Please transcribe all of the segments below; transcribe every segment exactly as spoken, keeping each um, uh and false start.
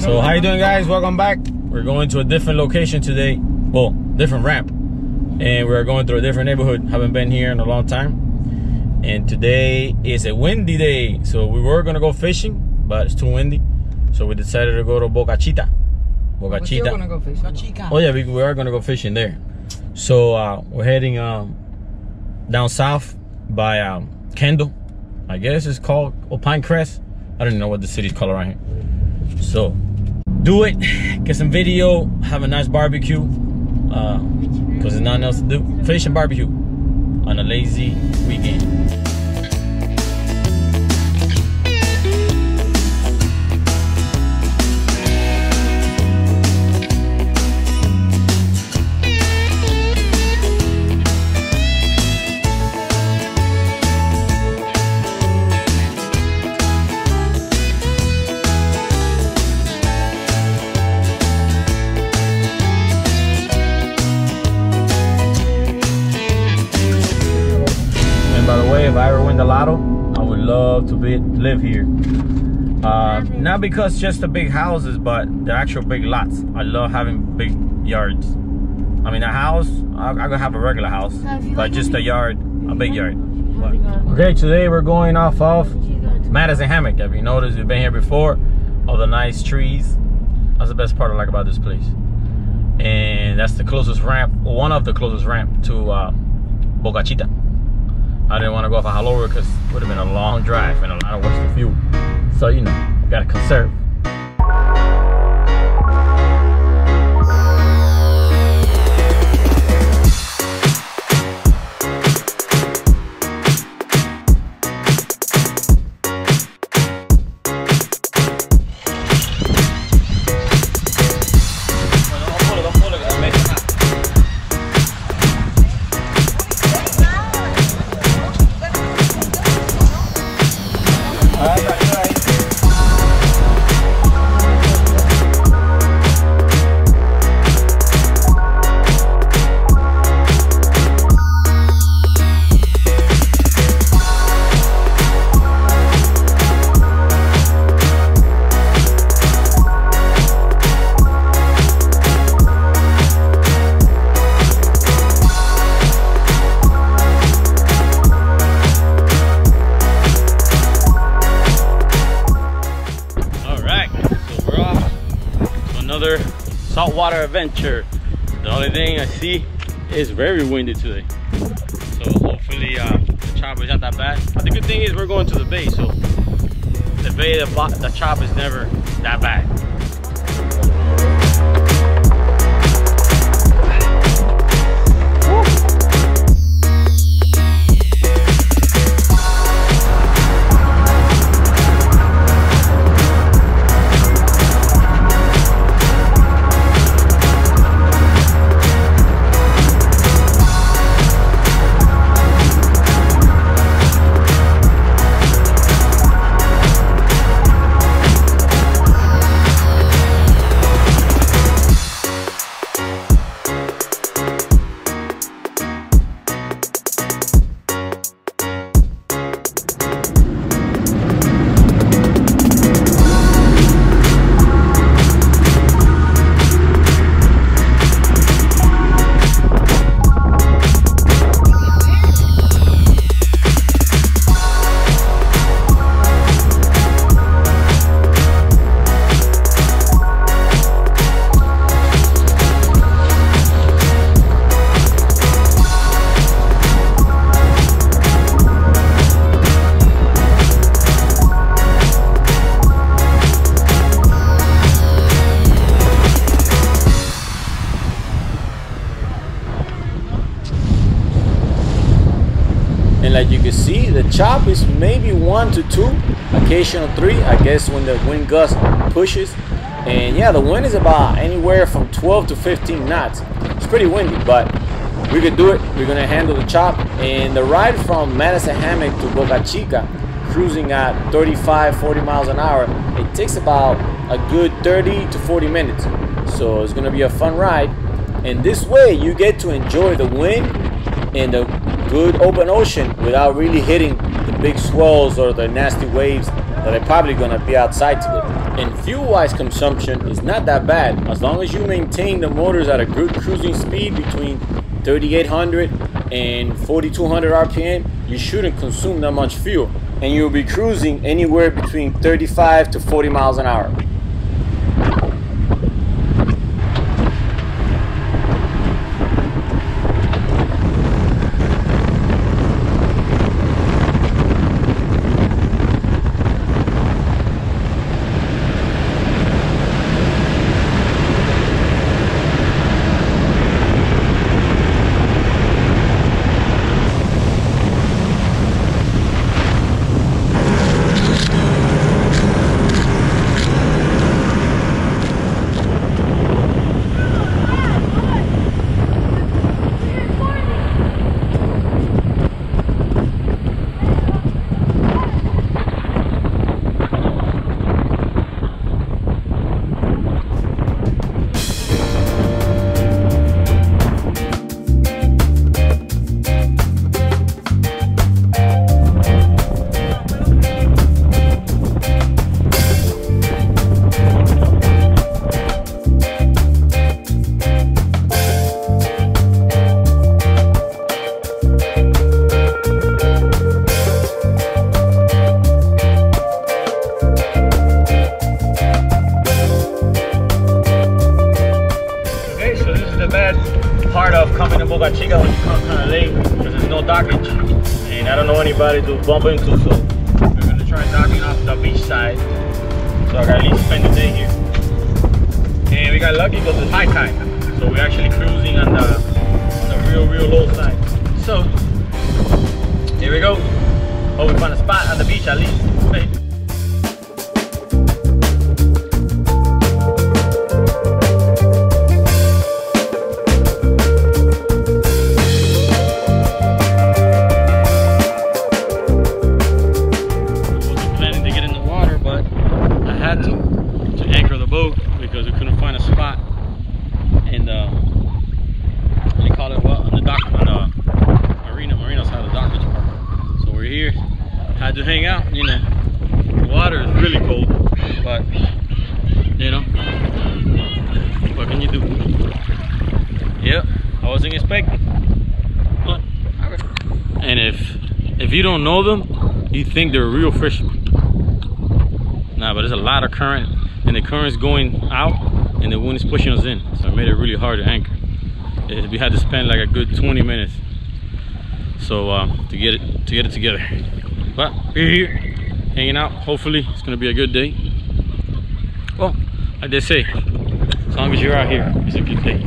So how you doing, guys? Welcome back. We're going to a different location today. Well, different ramp. And we're going through a different neighborhood. Haven't been here in a long time. And today is a windy day. So we were gonna go fishing, but it's too windy. So we decided to go to Boca Chita. Boca Chita. We're gonna go fishing. Oh yeah, we, we are gonna go fishing there. So uh, we're heading um, down south by um, Kendall. I guess it's called Opine Crest. I don't know what the city's called around here. So. Do it, get some video, have a nice barbecue, because uh, there's nothing else to do. Fish and barbecue on a lazy weekend. If I ever win the lotto, I would love to be, live here. Uh, not because just the big houses, but the actual big lots. I love having big yards. I mean, a house, I, I could have a regular house, but just a yard, a big yard. But. Okay, today we're going off of Madison Hammock. If you notice, we've been here before. All the nice trees. That's the best part I like about this place. And that's the closest ramp, one of the closest ramp to uh, Boca Chita. I didn't want to go off a hauler because it would have been a long drive and a lot of wasted fuel. So, you know, you gotta conserve. Saltwater adventure. The only thing I see is very windy today, so hopefully uh, the chopper is not that bad. But the good thing is we're going to the bay, so the bay, the, the chop is never that bad. And like you can see, the chop is maybe one to two, occasional three, I guess, when the wind gust pushes. And yeah, the wind is about anywhere from twelve to fifteen knots. It's pretty windy, but we could do it. We're gonna handle the chop. And the ride from Madison Hammock to Boca Chica, cruising at thirty-five, forty miles an hour, it takes about a good thirty to forty minutes. So it's gonna be a fun ride. And this way you get to enjoy the wind and the good open ocean without really hitting the big swells or the nasty waves that are probably gonna be outside today. And fuel-wise, consumption is not that bad as long as you maintain the motors at a good cruising speed between thirty-eight hundred and forty-two hundred R P M. You shouldn't consume that much fuel, and you'll be cruising anywhere between thirty-five to forty miles an hour. Boca Chica, when you come kind of late, because there's no dockage, and I don't know anybody to bump into, so we're gonna try docking off the beach side. So I gotta at least spend the day here. And we got lucky because it's high tide, so we're actually cruising on the, on the real, real low side. So here we go. Hope we find a spot on the beach at least. Hey. Had to hang out, you know. The water is really cold, but you know, what can you do? Yep, I wasn't expecting. But, and if if you don't know them, you think they're real fishermen. Nah, but there's a lot of current, and the current's going out, and the wind is pushing us in, so it made it really hard to anchor. It, we had to spend like a good twenty minutes, so uh, to get it to get it together. But we're here, hanging out. Hopefully, it's gonna be a good day. Well, like they say, as long as you're out here, it's a good day.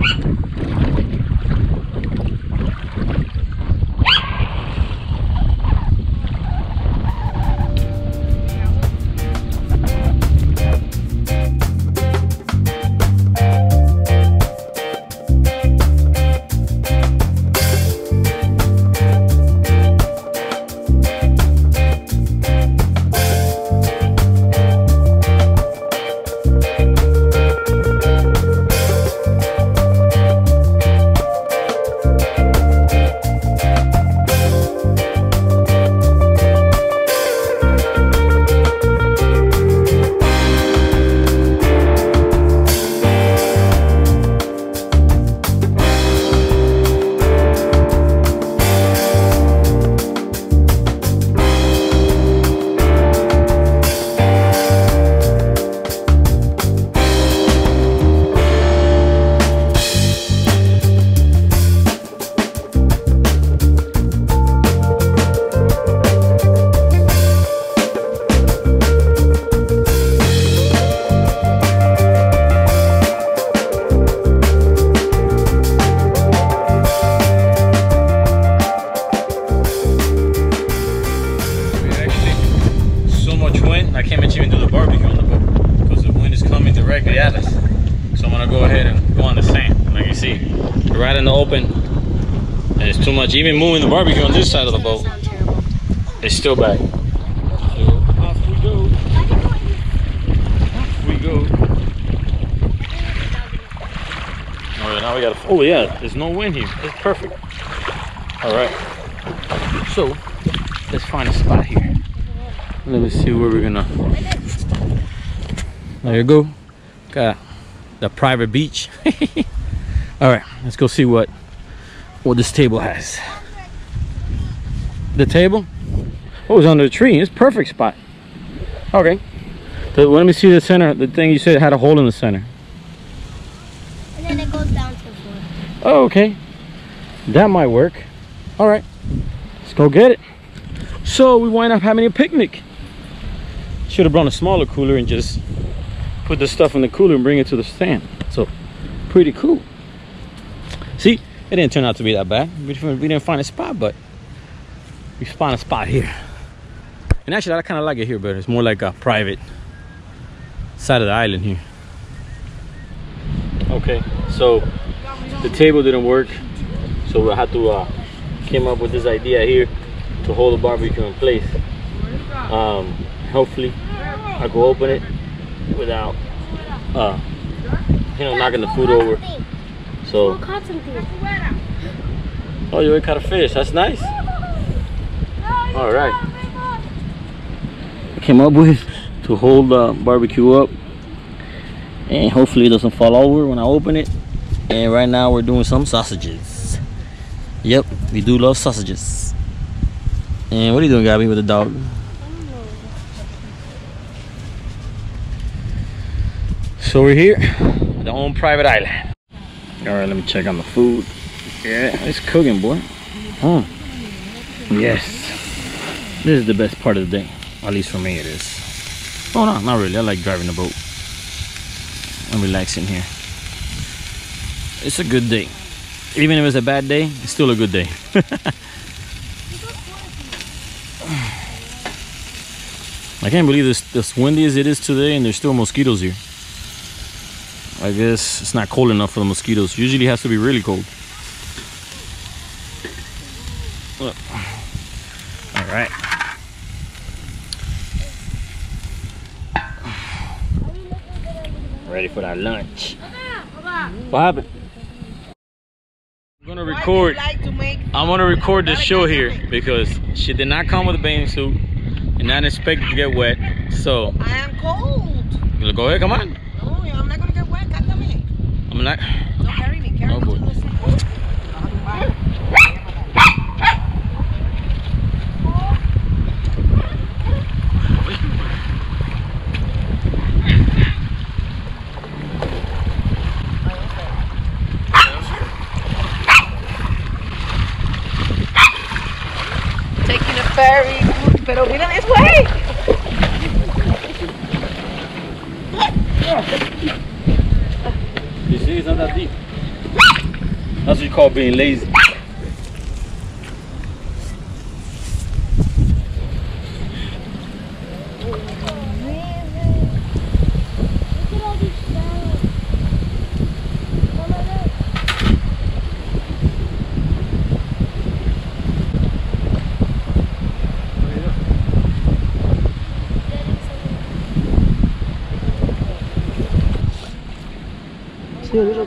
And it's too much. Even moving the barbecue on this side of the boat, it's still back. So off we go. Off we go. All right, now we gotta. Oh yeah, there's no wind here. It's perfect. All right. So let's find a spot here. Let me see where we're gonna. There you go. Got the private beach. All right, let's go see what what this table has. The table? Oh, it's under the tree. It's a perfect spot. Okay. So let me see the center. The thing you said had a hole in the center. And then it goes down to the floor. Oh, okay. That might work. All right. Let's go get it. So we wind up having a picnic. Should have brought a smaller cooler and just put the stuff in the cooler and bring it to the stand. So pretty cool. See, it didn't turn out to be that bad. We didn't find a spot, but we found a spot here. And actually, I kind of like it here better. It's more like a private side of the island here. Okay, so the table didn't work. So we had to, uh, came up with this idea here to hold the barbecue in place. Um, hopefully, I could open it without, uh, you know, knocking the food over. So, oh, you already caught a fish. That's nice. All right. I came up with to hold the barbecue up, and hopefully it doesn't fall over when I open it. And right now we're doing some sausages. Yep, we do love sausages. And what are you doing, Gabby, with the dog? So we're here, on our own private island. All right, let me check on the food. Yeah, it's cooking, boy. Huh. Yes. This is the best part of the day. At least for me it is. Oh, no, not really. I like driving the boat. I'm relaxing here. It's a good day. Even if it's a bad day, it's still a good day. I can't believe this, as windy as it is today, and there's still mosquitoes here. I guess it's not cold enough for the mosquitoes. Usually it has to be really cold. Look. All right. Ready for our lunch. What happened? I'm gonna record. I'm gonna record this show here because she did not come with a bathing suit and I didn't expect to get wet. So I am cold. Go ahead, come on. I'm not. No, carry me, carry me. Taking a ferry, pero mira this way. You see, it's not that deep. That's what you call being lazy.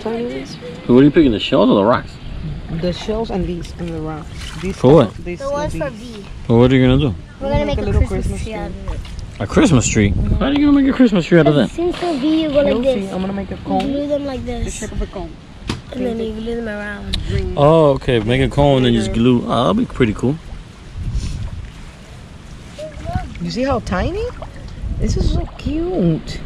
What are you picking, the shells or the rocks? The shells and these and the rocks. These for what? These the ones for B. Well, what are you going to do? We're going to make, make a, a little Christmas, Christmas tree out of it. A Christmas tree? Mm-hmm. How are you going to make a Christmas tree out of that? Since for B, you go like this. I'm going to make a cone. You glue them like this. The shape of a cone. And then you glue them around. Oh, okay. Make a cone and then just glue. Oh, that'll be pretty cool. You see how tiny? This is so cute.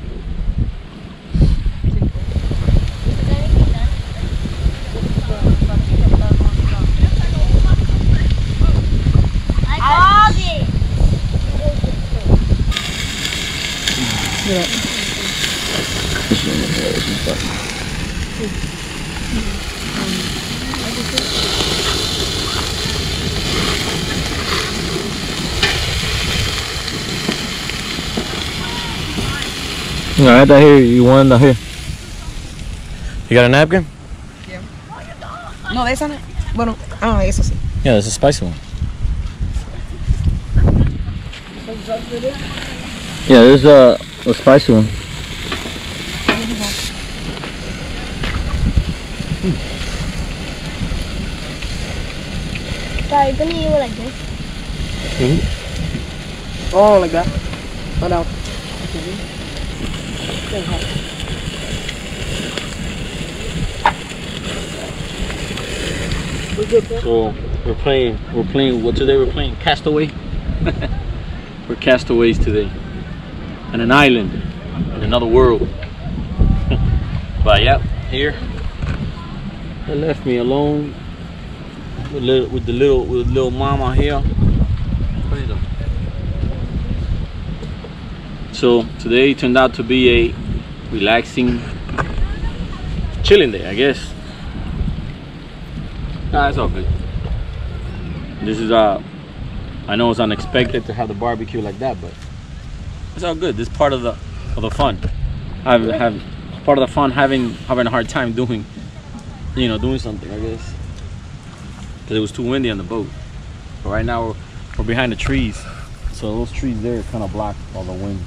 Yeah. No, right down here, you want down here. You got a napkin? Yeah. No, that's on it. Bueno, ah, eso sí. Yeah, there's a spicy one. Yeah, there's a, a spicy one. Mm. So are you gonna eat it like this? Mm-hmm. Oh, like that? Oh, no. Okay. So we're playing, we're playing, what today we're playing? Castaway? We're castaways today. On an island, in another world. But yeah, here, they left me alone with, little, with the little with little mama here. So today turned out to be a relaxing, chilling day, I guess. Nah, it's all good. This is uh I know it's unexpected to have the barbecue like that, but it's all good. This is part of the of the fun. I've have part of the fun having having a hard time doing you know, doing something, I guess. Cause it was too windy on the boat. But right now we're, we're behind the trees. So those trees there kinda block all the wind.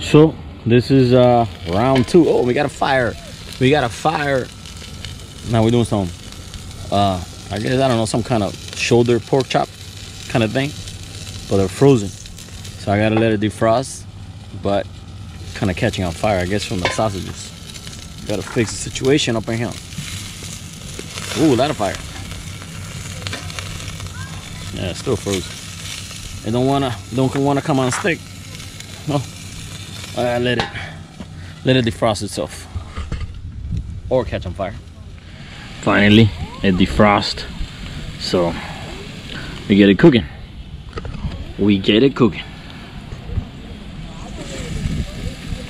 So this is uh round two. Oh, we got a fire. We got a fire. Now we're doing some uh I guess I don't know, some kind of shoulder pork chop kind of thing. But they're frozen. So I gotta let it defrost. But kinda catching on fire, I guess, from the sausages. Gotta fix the situation up in here. Ooh, a lot of fire. Yeah, it's still frozen. It don't wanna don't wanna come on a stick. No. Uh, let it let it defrost itself or catch on fire. Finally it defrost, so we get it cooking. We get it cooking.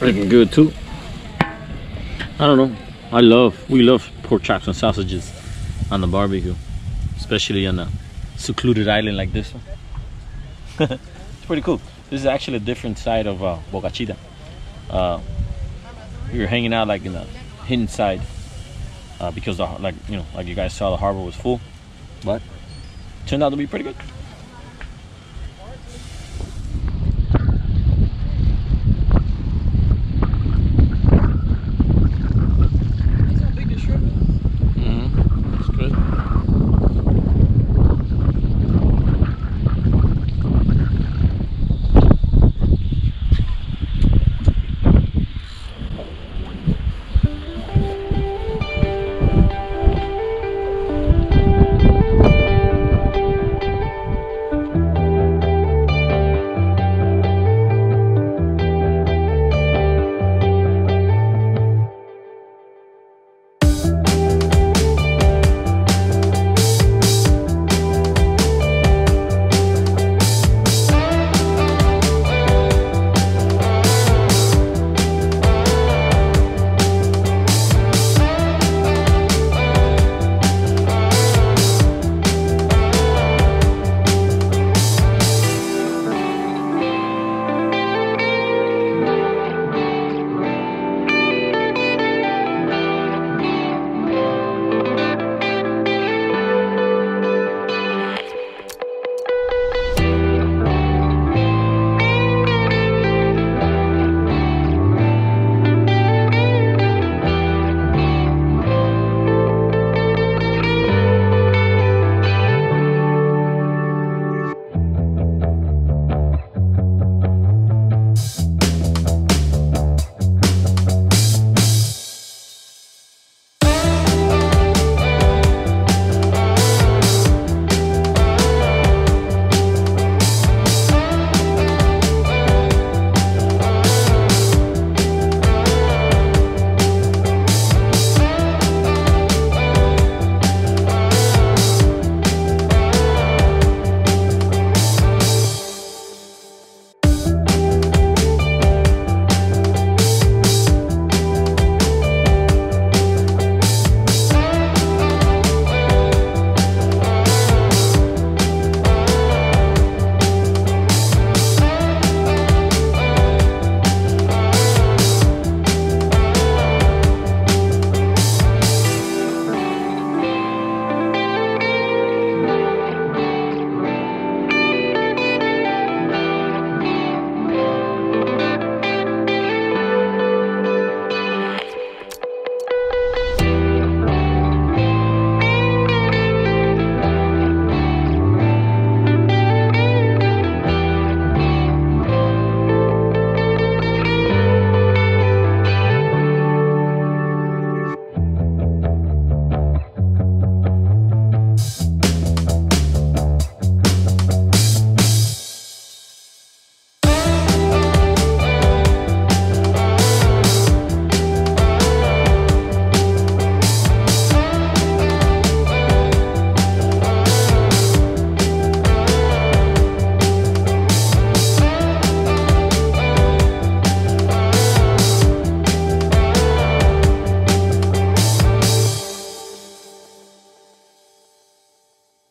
Looking good too. I don't know. I love we love pork chops and sausages on the barbecue, especially on a secluded island like this one. It's pretty cool. This is actually a different side of uh, Boca Chita. Uh, we were hanging out like in the hidden side uh, because the, like you know like you guys saw the harbor was full, but turned out to be pretty good.